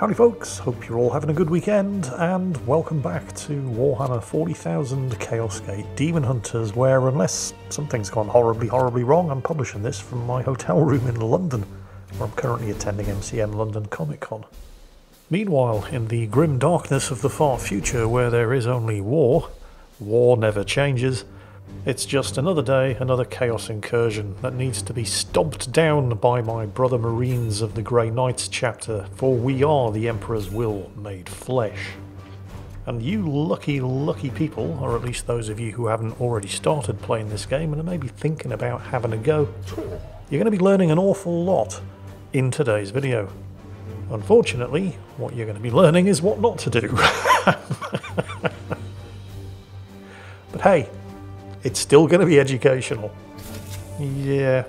Howdy folks, hope you're all having a good weekend, and welcome back to Warhammer 40,000 Chaos Gate Demon Hunters, where, unless something's gone horribly, horribly wrong, I'm publishing this from my hotel room in London, where I'm currently attending MCM London Comic Con. Meanwhile, in the grim darkness of the far future where there is only war, war never changes, it's just another day, another chaos incursion that needs to be stomped down by my brother Marines of the Grey Knights chapter, for we are the Emperor's will made flesh. And you lucky, lucky people, or at least those of you who haven't already started playing this game and are maybe thinking about having a go, you're going to be learning an awful lot in today's video. Unfortunately, what you're going to be learning is what not to do. But hey, it's still going to be educational. Yeah.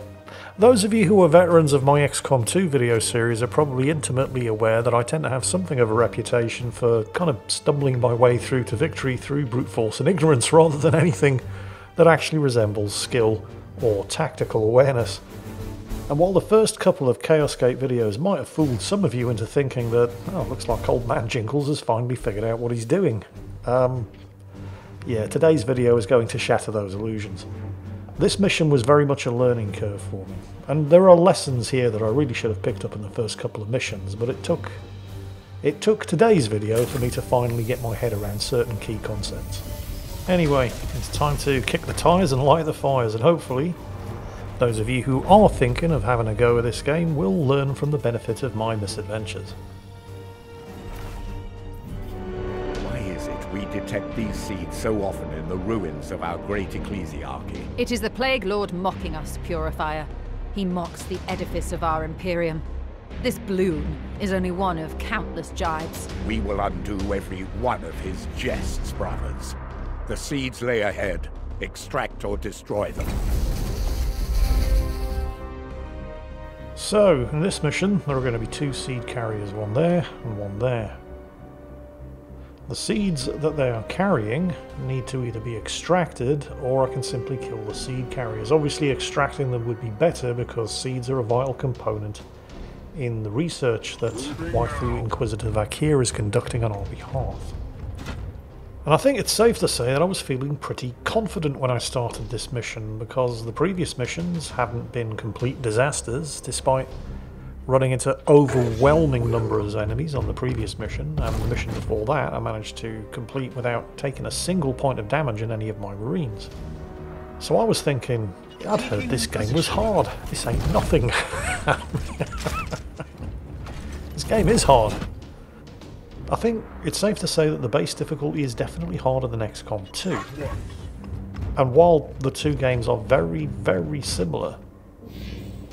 Those of you who are veterans of my XCOM 2 video series are probably intimately aware that I tend to have something of a reputation for kind of stumbling my way through to victory through brute force and ignorance rather than anything that actually resembles skill or tactical awareness. And while the first couple of Chaos Gate videos might have fooled some of you into thinking that, oh, looks like old man Jingles has finally figured out what he's doing, yeah, today's video is going to shatter those illusions. This mission was very much a learning curve for me, and there are lessons here that I really should have picked up in the first couple of missions, but it took today's video for me to finally get my head around certain key concepts. Anyway, it's time to kick the tires and light the fires, and hopefully those of you who are thinking of having a go at this game will learn from the benefit of my misadventures. We detect these seeds so often in the ruins of our great ecclesiarchy. It is the Plague Lord mocking us, Purifier. He mocks the edifice of our Imperium. This balloon is only one of countless jibes. We will undo every one of his jests, brothers. The seeds lay ahead. Extract or destroy them. So, in this mission, there are going to be two seed carriers, one there and one there. The seeds that they are carrying need to either be extracted, or I can simply kill the seed carriers. Obviously extracting them would be better, because seeds are a vital component in the research that Vaifu Inquisitor Vakir is conducting on our behalf. And I think it's safe to say that I was feeling pretty confident when I started this mission, because the previous missions hadn't been complete disasters, despite running into overwhelming numbers of enemies on the previous mission, and the mission before that I managed to complete without taking a single point of damage in any of my Marines. So I was thinking, I'd heard this game was hard. This ain't nothing. This game is hard. I think it's safe to say that the base difficulty is definitely harder than XCOM 2. And while the two games are very, very similar,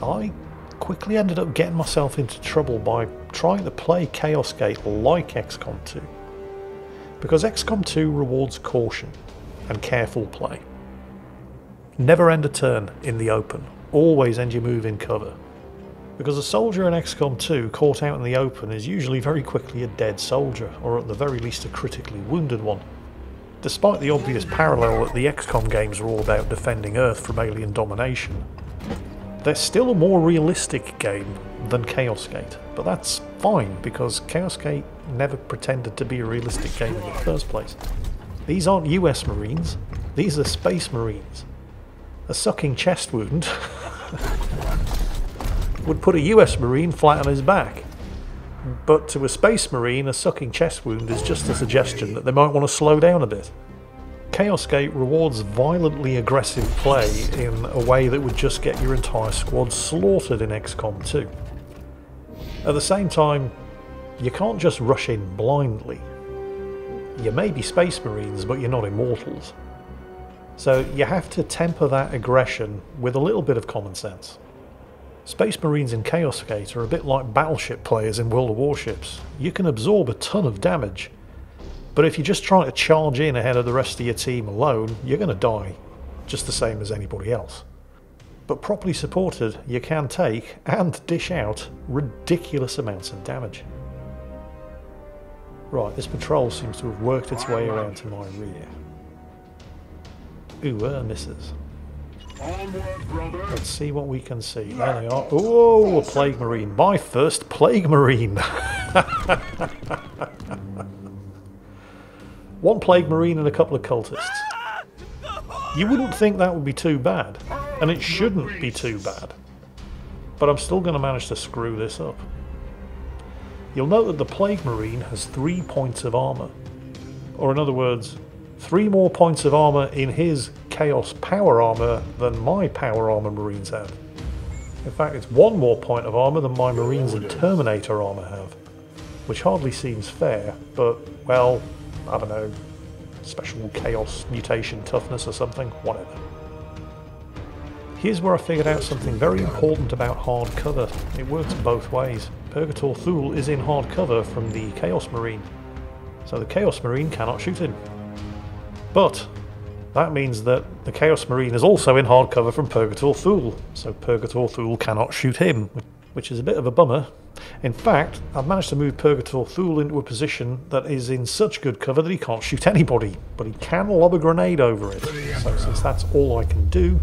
I quickly ended up getting myself into trouble by trying to play Chaos Gate like XCOM 2. Because XCOM 2 rewards caution and careful play. Never end a turn in the open, always end your move in cover. Because a soldier in XCOM 2 caught out in the open is usually very quickly a dead soldier, or at the very least a critically wounded one. Despite the obvious parallel that the XCOM games are all about defending Earth from alien domination, they're still a more realistic game than Chaos Gate, but that's fine, because Chaos Gate never pretended to be a realistic game in the first place. These aren't US Marines, these are Space Marines. A sucking chest wound would put a US Marine flat on his back, but to a Space Marine, a sucking chest wound is just a suggestion that they might want to slow down a bit. Chaos Gate rewards violently aggressive play in a way that would just get your entire squad slaughtered in XCOM 2. At the same time, you can't just rush in blindly. You may be Space Marines, but you're not immortals. So you have to temper that aggression with a little bit of common sense. Space Marines in Chaos Gate are a bit like battleship players in World of Warships. You can absorb a ton of damage, but if you just try to charge in ahead of the rest of your team alone, you're going to die, just the same as anybody else. But properly supported, you can take and dish out ridiculous amounts of damage. Right, this patrol seems to have worked its way around to my rear. Ooh, misses. Let's see what we can see. There they are. Oh, a Plague Marine. My first Plague Marine. One Plague Marine and a couple of cultists. You wouldn't think that would be too bad. And it shouldn't be too bad. But I'm still going to manage to screw this up. You'll note that the Plague Marine has 3 points of armour. Or in other words, 3 more points of armour in his Chaos Power Armour than my Power Armour Marines have. In fact, it's 1 more point of armour than my Marines and Terminator Armour have. Which hardly seems fair, but, well, I don't know, special Chaos Mutation Toughness or something, whatever. Here's where I figured out something very important about hardcover. It works both ways. Purgator Thule is in hardcover from the Chaos Marine, so the Chaos Marine cannot shoot him. But that means that the Chaos Marine is also in hardcover from Purgator Thule, so Purgator Thule cannot shoot him, which is a bit of a bummer. In fact, I've managed to move Purgator Thule into a position that is in such good cover that he can't shoot anybody, but he can lob a grenade over it. So since that's all I can do,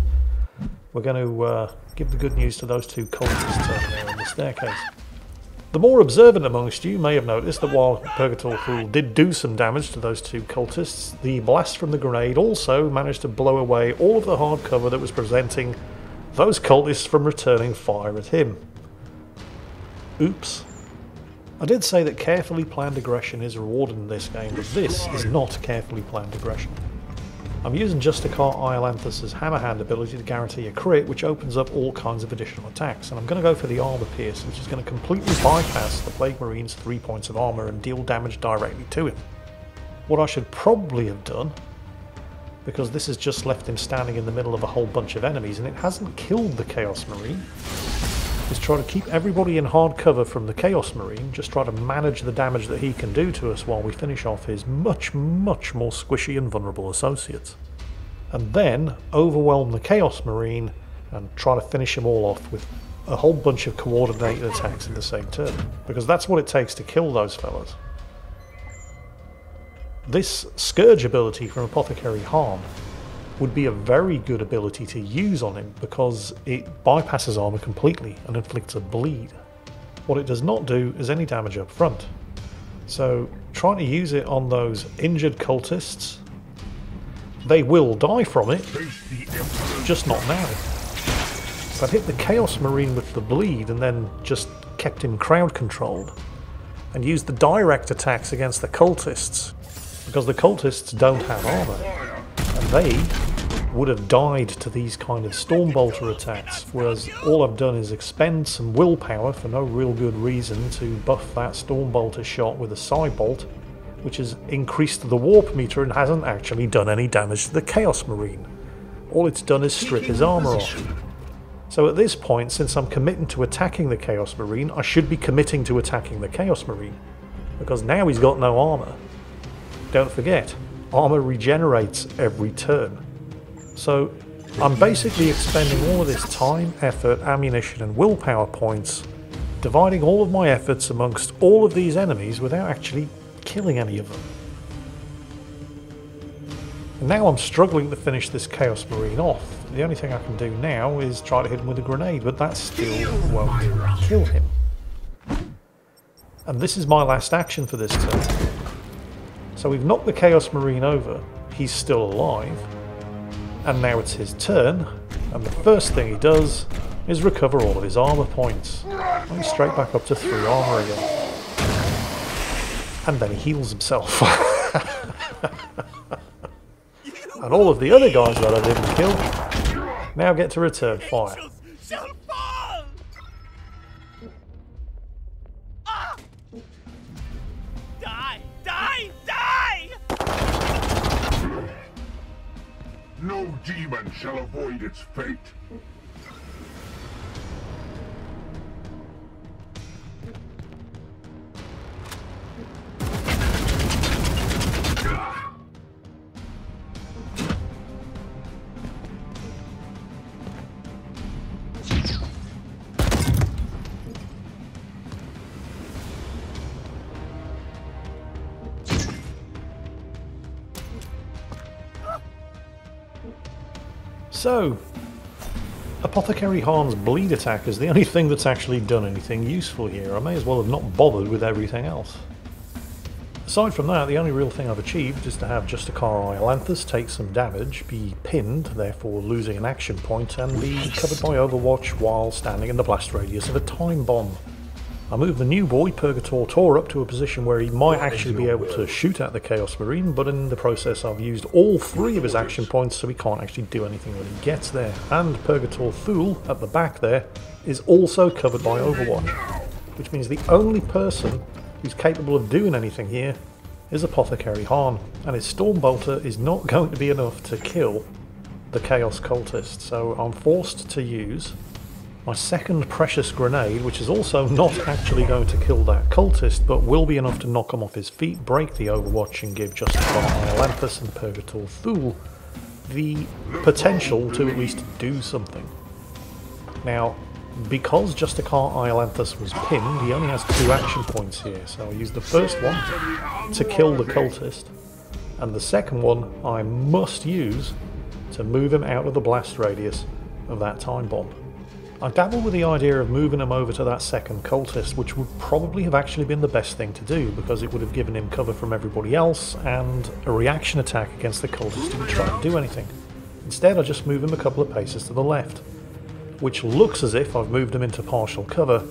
we're going to give the good news to those two cultists over there on the staircase. The more observant amongst you may have noticed that while Purgator Thule did do some damage to those two cultists, the blast from the grenade also managed to blow away all of the hard cover that was preventing those cultists from returning fire at him. Oops. I did say that carefully planned aggression is rewarded in this game, but this is not carefully planned aggression. I'm using Justicar Iolanthus' Hammerhand ability to guarantee a crit, which opens up all kinds of additional attacks, and I'm going to go for the Armour Pierce, which is going to completely bypass the Plague Marine's 3 points of armour and deal damage directly to him. What I should probably have done, because this has just left him standing in the middle of a whole bunch of enemies and it hasn't killed the Chaos Marine, is try to keep everybody in hard cover from the Chaos Marine, just try to manage the damage that he can do to us while we finish off his much more squishy and vulnerable associates. And then overwhelm the Chaos Marine and try to finish them all off with a whole bunch of coordinated attacks in the same turn, because that's what it takes to kill those fellas. This Scourge ability from Apothecary Harm would be a very good ability to use on him because it bypasses armour completely and inflicts a bleed. What it does not do is any damage up front. So trying to use it on those injured cultists, they will die from it, just not now. If I'd hit the Chaos Marine with the bleed and then just kept him crowd controlled and used the direct attacks against the cultists, because the cultists don't have armour, they would have died to these kind of Stormbolter attacks, whereas all I've done is expend some willpower for no real good reason to buff that Stormbolter shot with a Psybolt, which has increased the warp meter and hasn't actually done any damage to the Chaos Marine. All it's done is strip his armour off. So at this point, since I'm committing to attacking the Chaos Marine, I should be committing to attacking the Chaos Marine, because now he's got no armour. Don't forget, armour regenerates every turn. So I'm basically expending all of this time, effort, ammunition and willpower points, dividing all of my efforts amongst all of these enemies without actually killing any of them. And now I'm struggling to finish this Chaos Marine off. The only thing I can do now is try to hit him with a grenade, but that still won't kill him. And this is my last action for this turn. So we've knocked the Chaos Marine over, he's still alive, and now it's his turn, and the first thing he does is recover all of his armour points. And he's straight back up to 3 armour again. And then he heals himself. And all of the other guys that I didn't kill now get to return fire. No demon shall avoid its fate. So, Apothecary Harm's bleed attack is the only thing that's actually done anything useful here. I may as well have not bothered with everything else. Aside from that, the only real thing I've achieved is to have Justicar Iolanthus take some damage, be pinned, therefore losing an action point, and be covered by Overwatch while standing in the blast radius of a time bomb. I moved the new boy, Purgator Tor, up to a position where he might actually be able to shoot at the Chaos Marine, but in the process I've used all three of his action points, so he can't actually do anything when he gets there. And Purgator Thule, at the back there, is also covered by Overwatch, which means the only person who's capable of doing anything here is Apothecary Hahn, and his Stormbolter is not going to be enough to kill the Chaos Cultist, so I'm forced to use my second Precious Grenade, which is also not actually going to kill that Cultist, but will be enough to knock him off his feet, break the Overwatch, and give Justicar Iolanthus and Purgator Thule the potential to at least do something. Now, because Justicar Iolanthus was pinned, he only has 2 action points here, so I use the first one to kill the Cultist, and the second one I must use to move him out of the blast radius of that time bomb. I dabbled with the idea of moving him over to that second Cultist, which would probably have actually been the best thing to do, because it would have given him cover from everybody else and a reaction attack against the Cultist who would try to do anything. Instead I just move him a couple of paces to the left, which looks as if I've moved him into partial cover,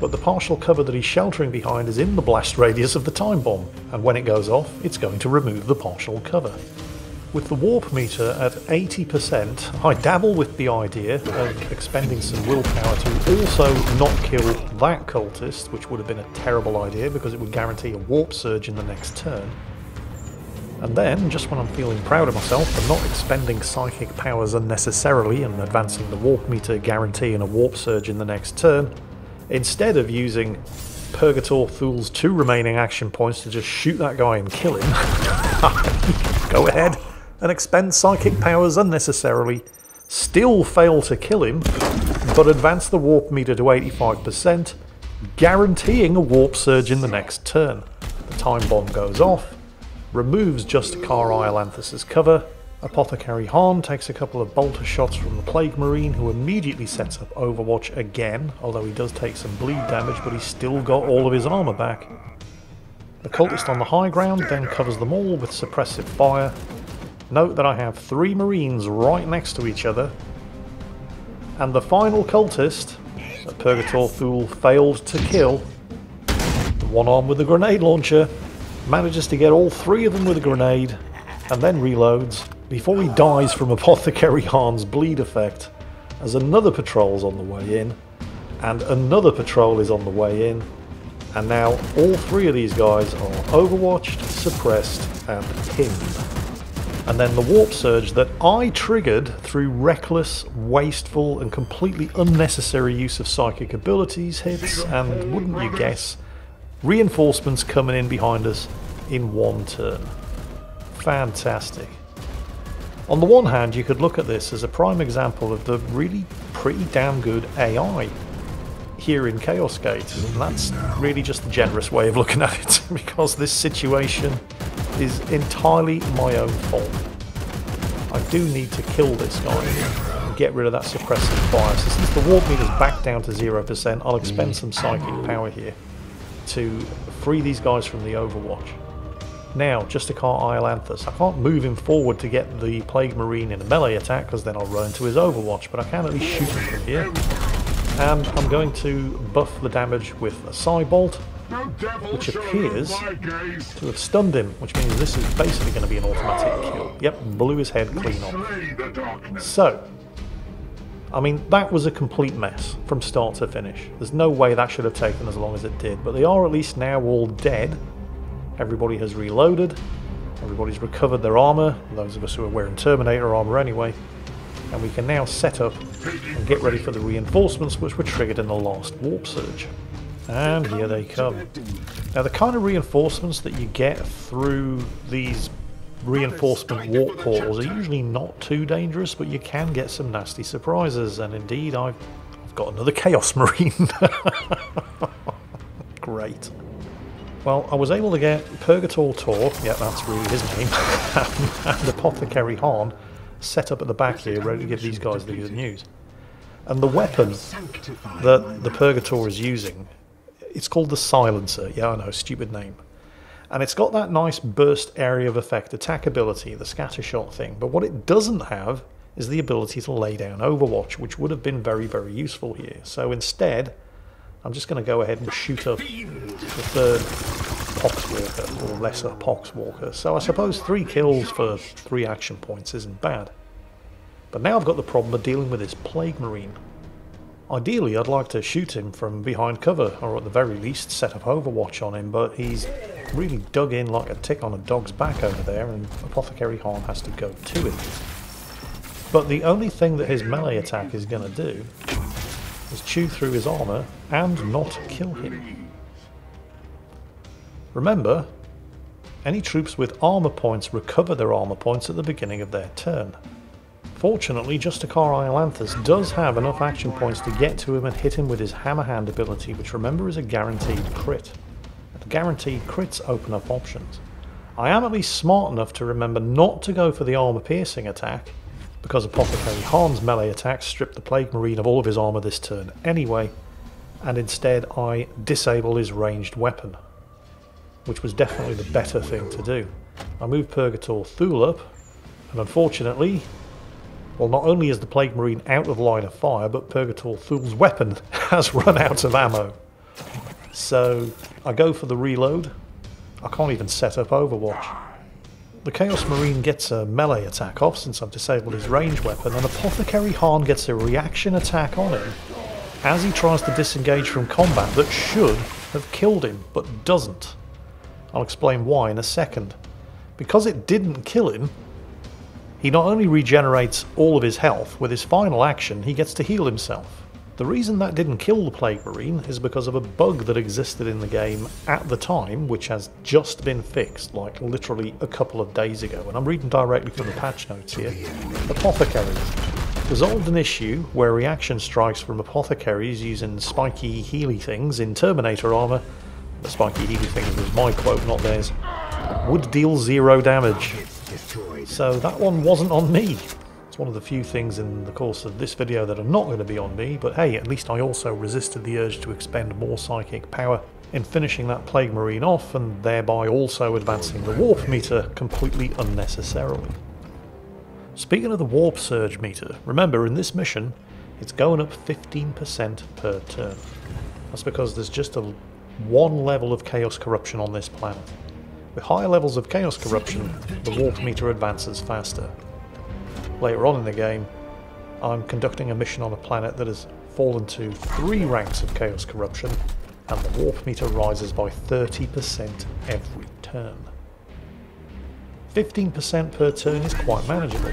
but the partial cover that he's sheltering behind is in the blast radius of the time bomb, and when it goes off, it's going to remove the partial cover. With the warp meter at 80%, I dabble with the idea of expending some willpower to also not kill that Cultist, which would have been a terrible idea because it would guarantee a warp surge in the next turn. And then, just when I'm feeling proud of myself for not expending psychic powers unnecessarily and advancing the warp meter guaranteeing a warp surge in the next turn, instead of using Purgator Thule's 2 remaining action points to just shoot that guy and kill him, go ahead and expend psychic powers unnecessarily, still fail to kill him, but advance the warp meter to 85%, guaranteeing a warp surge in the next turn. The time bomb goes off, removes Justicar Iolanthus' cover, Apothecary Harm takes a couple of bolter shots from the Plague Marine, who immediately sets up Overwatch again, although he does take some bleed damage, but he's still got all of his armour back. The Cultist on the high ground then covers them all with suppressive fire. Note that I have 3 Marines right next to each other, and the final Cultist that Purgator Thule failed to kill, the one armed with a grenade launcher, manages to get all 3 of them with a grenade, and then reloads, before he dies from Apothecary Harm's bleed effect, as another patrol's on the way in, and another patrol is on the way in, and now all 3 of these guys are overwatched, suppressed, and pinned. And then the warp surge that I triggered through reckless, wasteful, and completely unnecessary use of psychic abilities hits, and wouldn't you guess, reinforcements coming in behind us in one turn. Fantastic. On the one hand, you could look at this as a prime example of the really pretty damn good AI here in Chaos Gate, and that's really just a generous way of looking at it, because this situation is entirely my own fault. I do need to kill this guy, get rid of that suppressive fire, so since the warp meter's back down to 0%, I'll expend some psychic power here to free these guys from the Overwatch. Now, Justicar Iolanthus. I can't move him forward to get the Plague Marine in a melee attack, because then I'll run into his Overwatch, but I can at least shoot him from here. And I'm going to buff the damage with a Psybolt, which appears to have stunned him, which means this is basically going to be an automatic kill. Yep, blew his head clean off. So, I mean, that was a complete mess from start to finish. There's no way that should have taken as long as it did, but they are at least now all dead. Everybody has reloaded, everybody's recovered their armour, those of us who are wearing Terminator armour anyway, and we can now set up and get ready for the reinforcements which were triggered in the last warp surge. And here they come. Now, the kind of reinforcements that you get through these reinforcement warp portals are usually not too dangerous, but you can get some nasty surprises, and indeed I've got another Chaos Marine. Great. Well, I was able to get Purgator Tor, yeah, that's really his name, and Apothecary Harm set up at the back here, ready to give these guys the good news. And the weapon that the Purgator is using, it's called the Silencer. Yeah, I know, stupid name. And it's got that nice burst area of effect attack ability, the scattershot thing. But what it doesn't have is the ability to lay down Overwatch, which would have been very, very useful here. So instead, I'm just going to go ahead and shoot up the third Poxwalker, or lesser Poxwalker. So I suppose 3 kills for 3 action points isn't bad. But now I've got the problem of dealing with this Plague Marine. Ideally, I'd like to shoot him from behind cover, or at the very least set up Overwatch on him, but he's really dug in like a tick on a dog's back over there, and Apothecary Harm has to go to it. But the only thing that his melee attack is going to do is chew through his armour and not kill him. Remember, any troops with armour points recover their armour points at the beginning of their turn. Fortunately, Justicar Iolanthus does have enough action points to get to him and hit him with his Hammer Hand ability, which remember is a guaranteed crit. And guaranteed crits open up options. I am at least smart enough to remember not to go for the armor piercing attack, because Apothecary Hahn's melee attack stripped the Plague Marine of all of his armor this turn anyway, and instead I disable his ranged weapon, which was definitely the better thing to do. I moved Purgator Thule up, and unfortunately, well, not only is the Plague Marine out of line of fire, but Purgator Thule's weapon has run out of ammo. So I go for the reload. I can't even set up Overwatch. The Chaos Marine gets a melee attack off since I've disabled his range weapon, and Apothecary Hahn gets a reaction attack on him as he tries to disengage from combat that should have killed him, but doesn't. I'll explain why in a second. Because it didn't kill him, he not only regenerates all of his health, with his final action he gets to heal himself. The reason that didn't kill the Plague Marine is because of a bug that existed in the game at the time, which has just been fixed, like literally a couple of days ago, and I'm reading directly from the patch notes here. Apothecaries resolved an issue where reaction strikes from apothecaries using spiky healy things in Terminator armour — the spiky healy things was my quote, not theirs — would deal 0 damage. So that one wasn't on me. It's one of the few things in the course of this video that are not going to be on me, but hey, at least I also resisted the urge to expend more psychic power in finishing that Plague Marine off, and thereby also advancing the warp meter completely unnecessarily. Speaking of the warp surge meter, remember in this mission it's going up 15% per turn. That's because there's just one level of chaos corruption on this planet. With higher levels of chaos corruption, the warp meter advances faster. Later on in the game, I'm conducting a mission on a planet that has fallen to 3 ranks of chaos corruption, and the warp meter rises by 30% every turn. 15% per turn is quite manageable,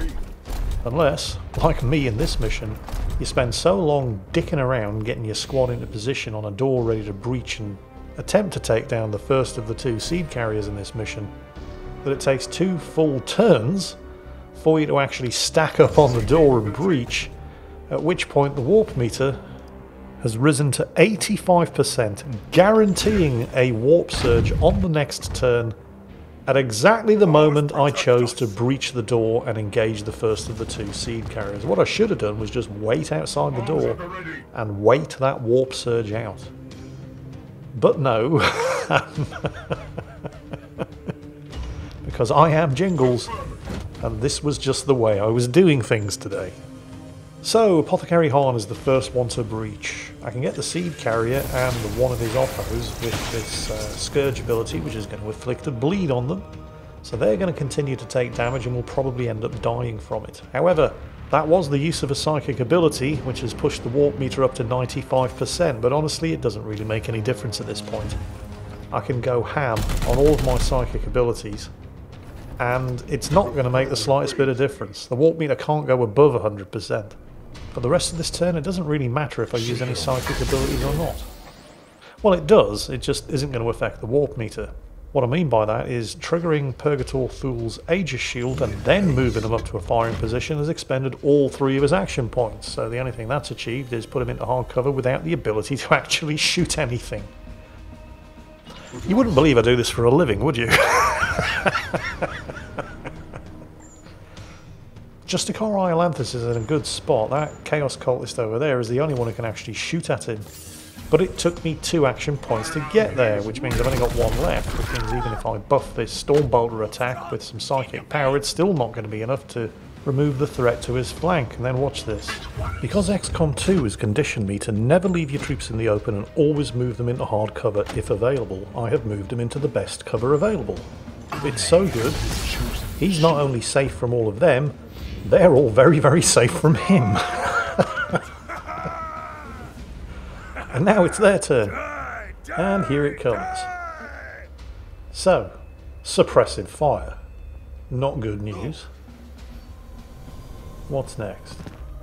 unless, like me in this mission, you spend so long dicking around getting your squad into position on a door ready to breach and attempt to take down the first of the 2 seed carriers in this mission that it takes 2 full turns for you to actually stack up on the door and breach, at which point the warp meter has risen to 85%, guaranteeing a warp surge on the next turn at exactly the moment I chose to breach the door and engage the first of the 2 seed carriers. What I should have done was just wait outside the door and wait that warp surge out. But no, because I am Jingles, and this was just the way I was doing things today. So Apothecary Hahn is the first one to breach. I can get the seed carrier and one of his oppos with this Scourge ability, which is going to inflict a bleed on them. So they're going to continue to take damage and will probably end up dying from it. However, that was the use of a psychic ability, which has pushed the warp meter up to 95%, but honestly it doesn't really make any difference at this point. I can go ham on all of my psychic abilities, and it's not going to make the slightest bit of difference. The warp meter can't go above 100%. For the rest of this turn it doesn't really matter if I use any psychic abilities or not. Well, it does, it just isn't going to affect the warp meter. What I mean by that is triggering Purgator Thule's Aegis Shield and then moving him up to a firing position has expended all 3 of his action points, so the only thing that's achieved is put him into hard cover without the ability to actually shoot anything. You wouldn't believe I do this for a living, would you? Justicar Iolanthus is in a good spot. That Chaos Cultist over there is the only one who can actually shoot at him. But it took me 2 action points to get there, which means I've only got 1 left, which means even if I buff this Stormbolter attack with some psychic power, it's still not going to be enough to remove the threat to his flank. And then watch this. Because XCOM 2 has conditioned me to never leave your troops in the open and always move them into hard cover if available, I have moved him into the best cover available. It's so good, he's not only safe from all of them, they're all very, very safe from him. And now it's their turn. And here it comes. So, suppressive fire. Not good news. What's next?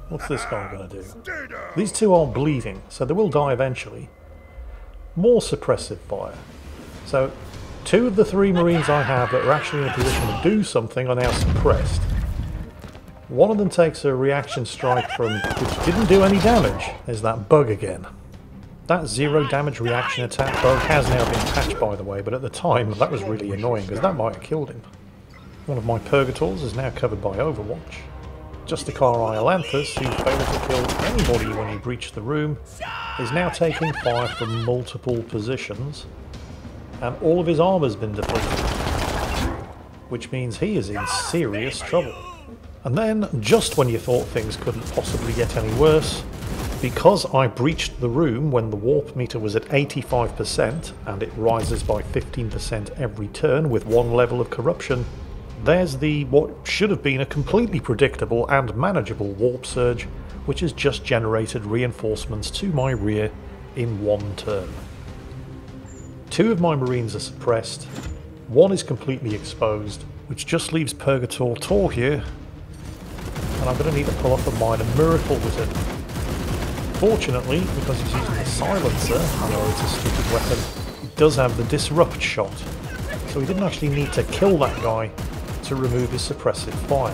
What's this guy going to do? These two are bleeding, so they will die eventually. More suppressive fire. So, 2 of the 3 Marines I have that are actually in a position to do something are now suppressed. One of them takes a reaction strike from, which didn't do any damage. There's that bug again. That 0 damage reaction attack bug has now been patched, by the way, but at the time that was really annoying because that might have killed him. One of my Purgators is now covered by Overwatch. Justicar Iolanthus, who failed to kill anybody when he breached the room, is now taking fire from multiple positions, and all of his armor's been depleted, which means he is in serious trouble. And then, just when you thought things couldn't possibly get any worse, because I breached the room when the warp meter was at 85% and it rises by 15% every turn with 1 level of corruption, there's the what should have been a completely predictable and manageable warp surge, which has just generated reinforcements to my rear in 1 turn. 2 of my Marines are suppressed, 1 is completely exposed, which just leaves Purgator Tor here, and I'm going to need to pull off a minor miracle with him. Fortunately, because he's using the Silencer, I know it's a stupid weapon, he does have the Disrupt shot, so he didn't actually need to kill that guy to remove his suppressive fire.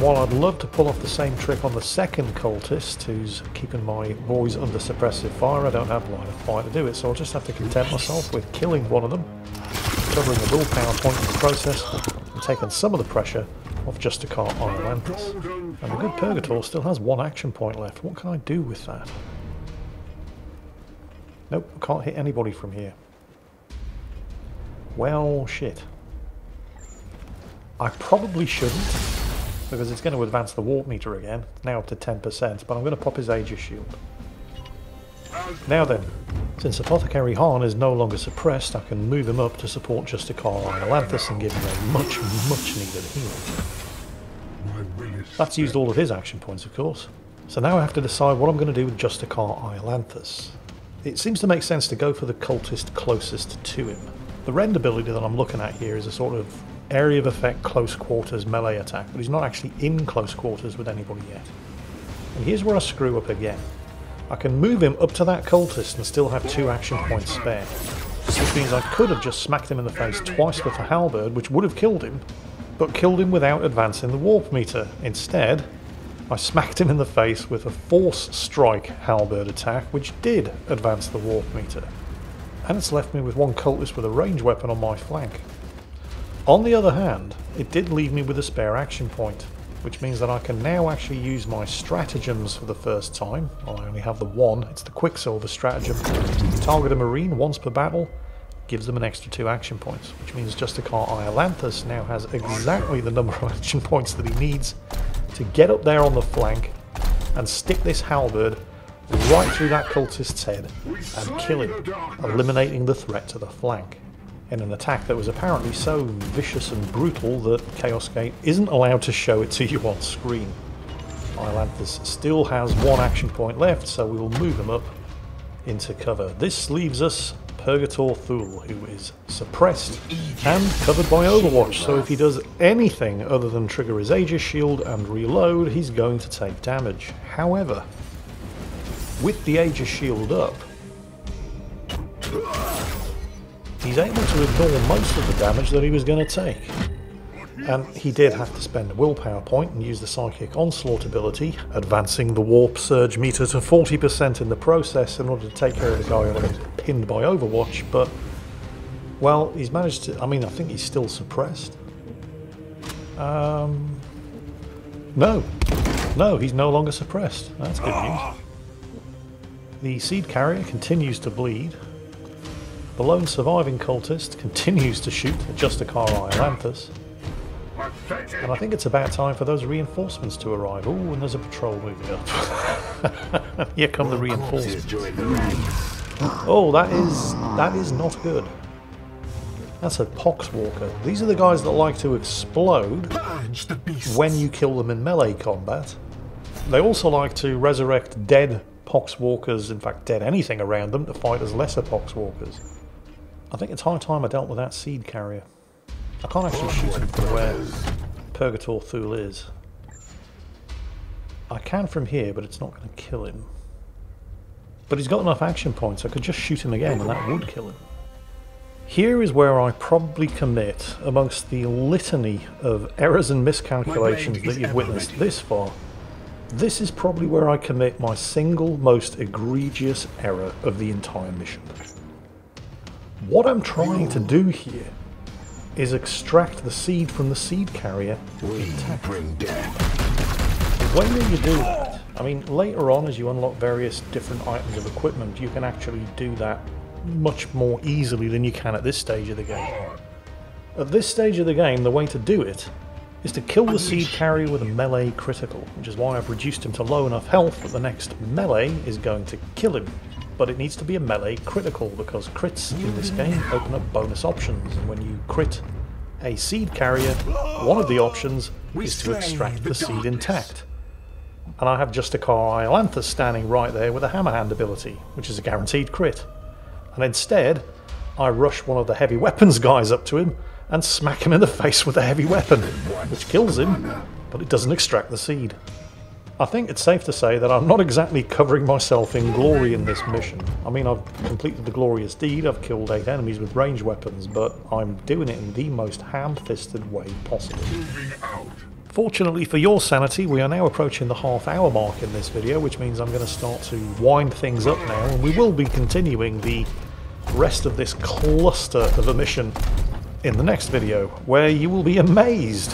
While I'd love to pull off the same trick on the second cultist, who's keeping my boys under suppressive fire, I don't have line of fire to do it, so I'll just have to content myself with killing one of them, covering the willpower point in the process, and taking some of the pressure off Justicar Iolanthus. And the good Purgator still has 1 action point left. What can I do with that? Nope, I can't hit anybody from here. Well, shit. I probably shouldn't, because it's going to advance the warp meter again. It's now up to 10%, but I'm going to pop his Aegis Shield. Now then, since Apothecary Hahn is no longer suppressed, I can move him up to support Justicar Iolanthus and give him a much, much needed heal. That's used all of his action points, of course. So now I have to decide what I'm going to do with Justicar Iolanthus. It seems to make sense to go for the cultist closest to him. The rend ability that I'm looking at here is a sort of area of effect close quarters melee attack, but he's not actually in close quarters with anybody yet. And here's where I screw up again. I can move him up to that cultist and still have 2 action points spare, which means I could have just smacked him in the face twice with a halberd, which would have killed him, but killed him without advancing the warp meter. Instead, I smacked him in the face with a force strike halberd attack, which did advance the warp meter, and it's left me with 1 cultist with a range weapon on my flank. On the other hand, it did leave me with a spare action point, which means that I can now actually use my stratagems for the first time. Well, I only have the 1, it's the Quicksilver stratagem. Target a Marine once per battle, gives them an extra 2 action points, which means Justicar Iolanthus now has exactly the number of action points that he needs to get up there on the flank and stick this halberd right through that cultist's head and kill him, eliminating the threat to the flank, in an attack that was apparently so vicious and brutal that Chaos Gate isn't allowed to show it to you on screen. Iolanthus still has 1 action point left, so we will move him up into cover. This leaves us Purgator Thule, who is suppressed and covered by Overwatch, so if he does anything other than trigger his Aegis Shield and reload, he's going to take damage. However, with the Aegis Shield up, he's able to ignore most of the damage that he was going to take. And he did have to spend a willpower point and use the Psychic Onslaught ability, advancing the Warp Surge meter to 40% in the process in order to take care of the guy who was pinned by Overwatch, but, well, he's managed to... I mean, I think he's still suppressed. No! No, he's no longer suppressed. That's good news. The seed carrier continues to bleed. The lone surviving cultist continues to shoot at Justicar Iolanthus. And I think it's about time for those reinforcements to arrive. Ooh, and there's a patrol moving up. Here come the reinforcements. Oh, that is not good. That's a poxwalker. These are the guys that like to explode when you kill them in melee combat. They also like to resurrect dead poxwalkers, in fact dead anything around them, to fight as lesser poxwalkers. I think it's high time I dealt with that seed carrier. I can't actually shoot him from where Purgator Thule is. I can from here, but it's not going to kill him. But he's got enough action points, I could just shoot him again and that would kill him. Here is where I probably commit, amongst the litany of errors and miscalculations that you've witnessed this far, this is probably where I commit my single most egregious error of the entire mission. What I'm trying to do here is extract the seed from the seed carrier intact. When will you do that? I mean, later on, as you unlock various different items of equipment, you can actually do that much more easily than you can at this stage of the game. At this stage of the game, the way to do it is to kill the seed carrier with a melee critical, which is why I've reduced him to low enough health that the next melee is going to kill him. But it needs to be a melee critical, because crits in this game open up bonus options, and when you crit a seed carrier, one of the options is to extract the seed intact. And I have Justicar Iolanthus standing right there with a hammerhand ability, which is a guaranteed crit. And instead, I rush one of the heavy weapons guys up to him and smack him in the face with a heavy weapon, which kills him, but it doesn't extract the seed. I think it's safe to say that I'm not exactly covering myself in glory in this mission. I mean, I've completed the glorious deed, I've killed 8 enemies with range weapons, but I'm doing it in the most ham-fisted way possible. Fortunately for your sanity, we are now approaching the half-hour mark in this video, which means I'm going to start to wind things up now, and we will be continuing the rest of this cluster of a mission in the next video, where you will be amazed,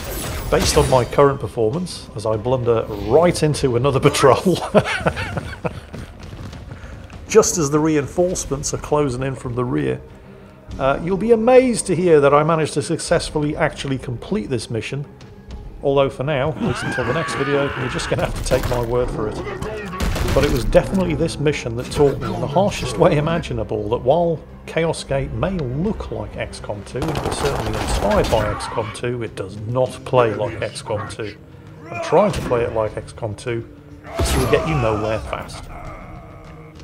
based on my current performance, as I blunder right into another patrol. Just as the reinforcements are closing in from the rear, you'll be amazed to hear that I managed to successfully actually complete this mission. Although for now, at least until the next video, you're just going to have to take my word for it. But it was definitely this mission that taught me in the harshest way imaginable that while Chaos Gate may look like XCOM 2, and it's certainly inspired by XCOM 2, it does not play like XCOM 2. And trying to play it like XCOM 2 will get you nowhere fast.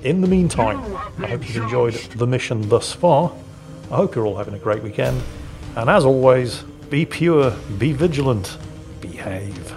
In the meantime, I hope you've enjoyed the mission thus far. I hope you're all having a great weekend. And as always, be pure, be vigilant, behave.